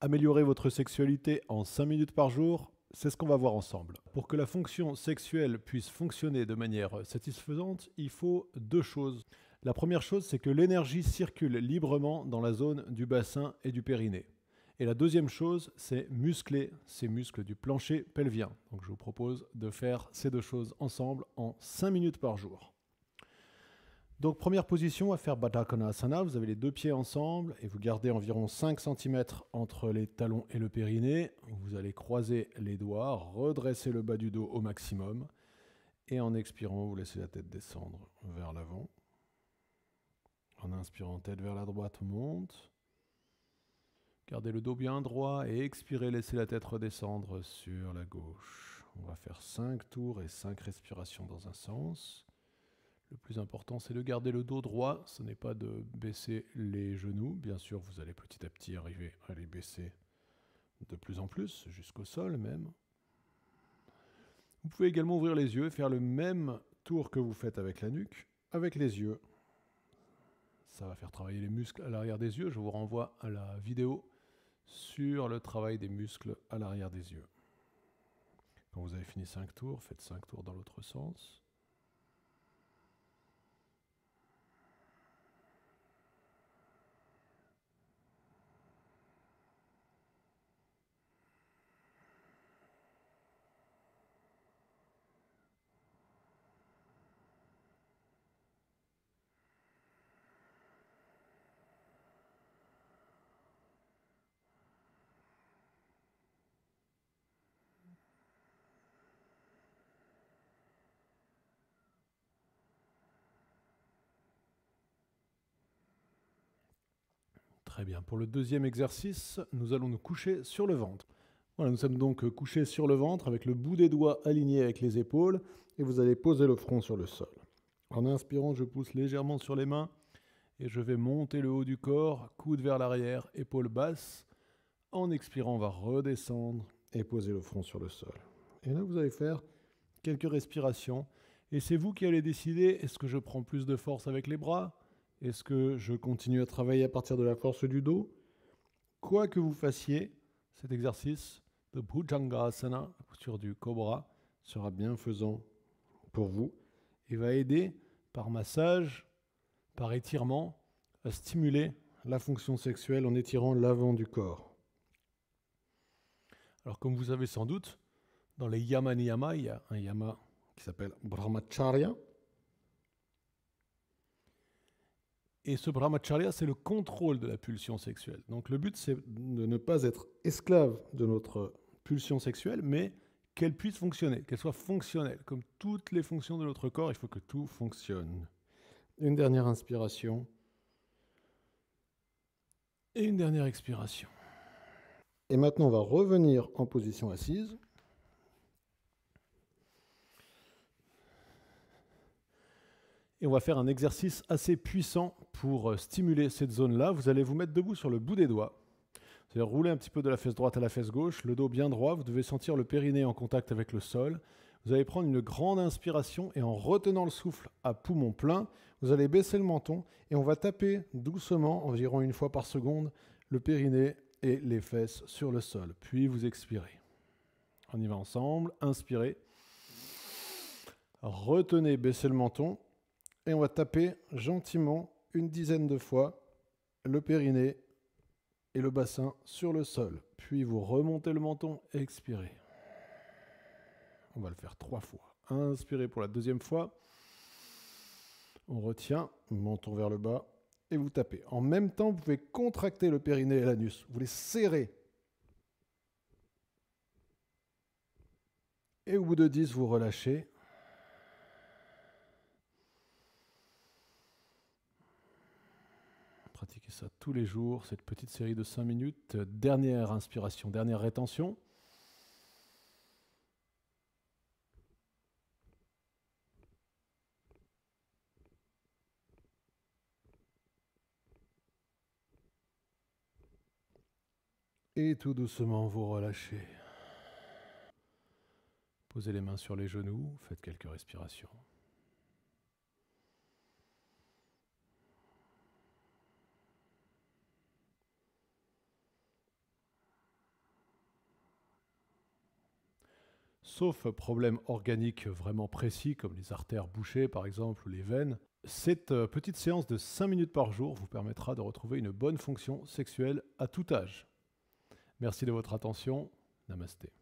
Améliorer votre sexualité en 5 minutes par jour, c'est ce qu'on va voir ensemble. Pour que la fonction sexuelle puisse fonctionner de manière satisfaisante, il faut deux choses. La première chose, c'est que l'énergie circule librement dans la zone du bassin et du périnée. Et la deuxième chose, c'est muscler ces muscles du plancher pelvien. Donc je vous propose de faire ces deux choses ensemble en 5 minutes par jour. Donc première position, à faire Baddha Konasana, vous avez les deux pieds ensemble et vous gardez environ 5 cm entre les talons et le périnée. Vous allez croiser les doigts, redresser le bas du dos au maximum et en expirant, vous laissez la tête descendre vers l'avant. En inspirant, tête vers la droite, monte. Gardez le dos bien droit et expirez, laissez la tête redescendre sur la gauche. On va faire 5 tours et 5 respirations dans un sens. Le plus important, c'est de garder le dos droit, ce n'est pas de baisser les genoux. Bien sûr, vous allez petit à petit arriver à les baisser de plus en plus, jusqu'au sol même. Vous pouvez également ouvrir les yeux, faire le même tour que vous faites avec la nuque, avec les yeux. Ça va faire travailler les muscles à l'arrière des yeux. Je vous renvoie à la vidéo sur le travail des muscles à l'arrière des yeux. Quand vous avez fini 5 tours, faites 5 tours dans l'autre sens. Très bien. Pour le deuxième exercice, nous allons nous coucher sur le ventre. Voilà, nous sommes donc couchés sur le ventre avec le bout des doigts aligné avec les épaules et vous allez poser le front sur le sol. En inspirant, je pousse légèrement sur les mains et je vais monter le haut du corps, coude vers l'arrière, épaules basses. En expirant, on va redescendre et poser le front sur le sol. Et là, vous allez faire quelques respirations et c'est vous qui allez décider, est-ce que je prends plus de force avec les bras ? Est-ce que je continue à travailler à partir de la force du dos? Quoi que vous fassiez, cet exercice de Bhujangasana, la posture du cobra, sera bienfaisant pour vous et va aider par massage, par étirement, à stimuler la fonction sexuelle en étirant l'avant du corps. Alors comme vous savez sans doute, dans les Yamaniyama, il y a un yama qui s'appelle Brahmacharya. Et ce Brahmacharya, c'est le contrôle de la pulsion sexuelle. Donc le but, c'est de ne pas être esclave de notre pulsion sexuelle, mais qu'elle puisse fonctionner, qu'elle soit fonctionnelle. Comme toutes les fonctions de notre corps, il faut que tout fonctionne. Une dernière inspiration. Et une dernière expiration. Et maintenant, on va revenir en position assise. Et on va faire un exercice assez puissant pour stimuler cette zone-là. Vous allez vous mettre debout sur le bout des doigts. Vous allez rouler un petit peu de la fesse droite à la fesse gauche, le dos bien droit. Vous devez sentir le périnée en contact avec le sol. Vous allez prendre une grande inspiration et en retenant le souffle à poumon plein, vous allez baisser le menton et on va taper doucement, environ 1 fois par seconde, le périnée et les fesses sur le sol. Puis vous expirez. On y va ensemble. Inspirez. Retenez, baissez le menton. Et on va taper gentiment 10 fois le périnée et le bassin sur le sol. Puis vous remontez le menton, expirez. On va le faire 3 fois. Inspirez pour la 2e fois. On retient, menton vers le bas et vous tapez. En même temps, vous pouvez contracter le périnée et l'anus. Vous les serrez. Et au bout de 10, vous relâchez. Pratiquez ça tous les jours, cette petite série de 5 minutes. Dernière inspiration, dernière rétention. Et tout doucement, vous relâchez. Posez les mains sur les genoux, faites quelques respirations. sauf problème organique vraiment précis, comme les artères bouchées par exemple, ou les veines, cette petite séance de 5 minutes par jour vous permettra de retrouver une bonne fonction sexuelle à tout âge. Merci de votre attention, namasté.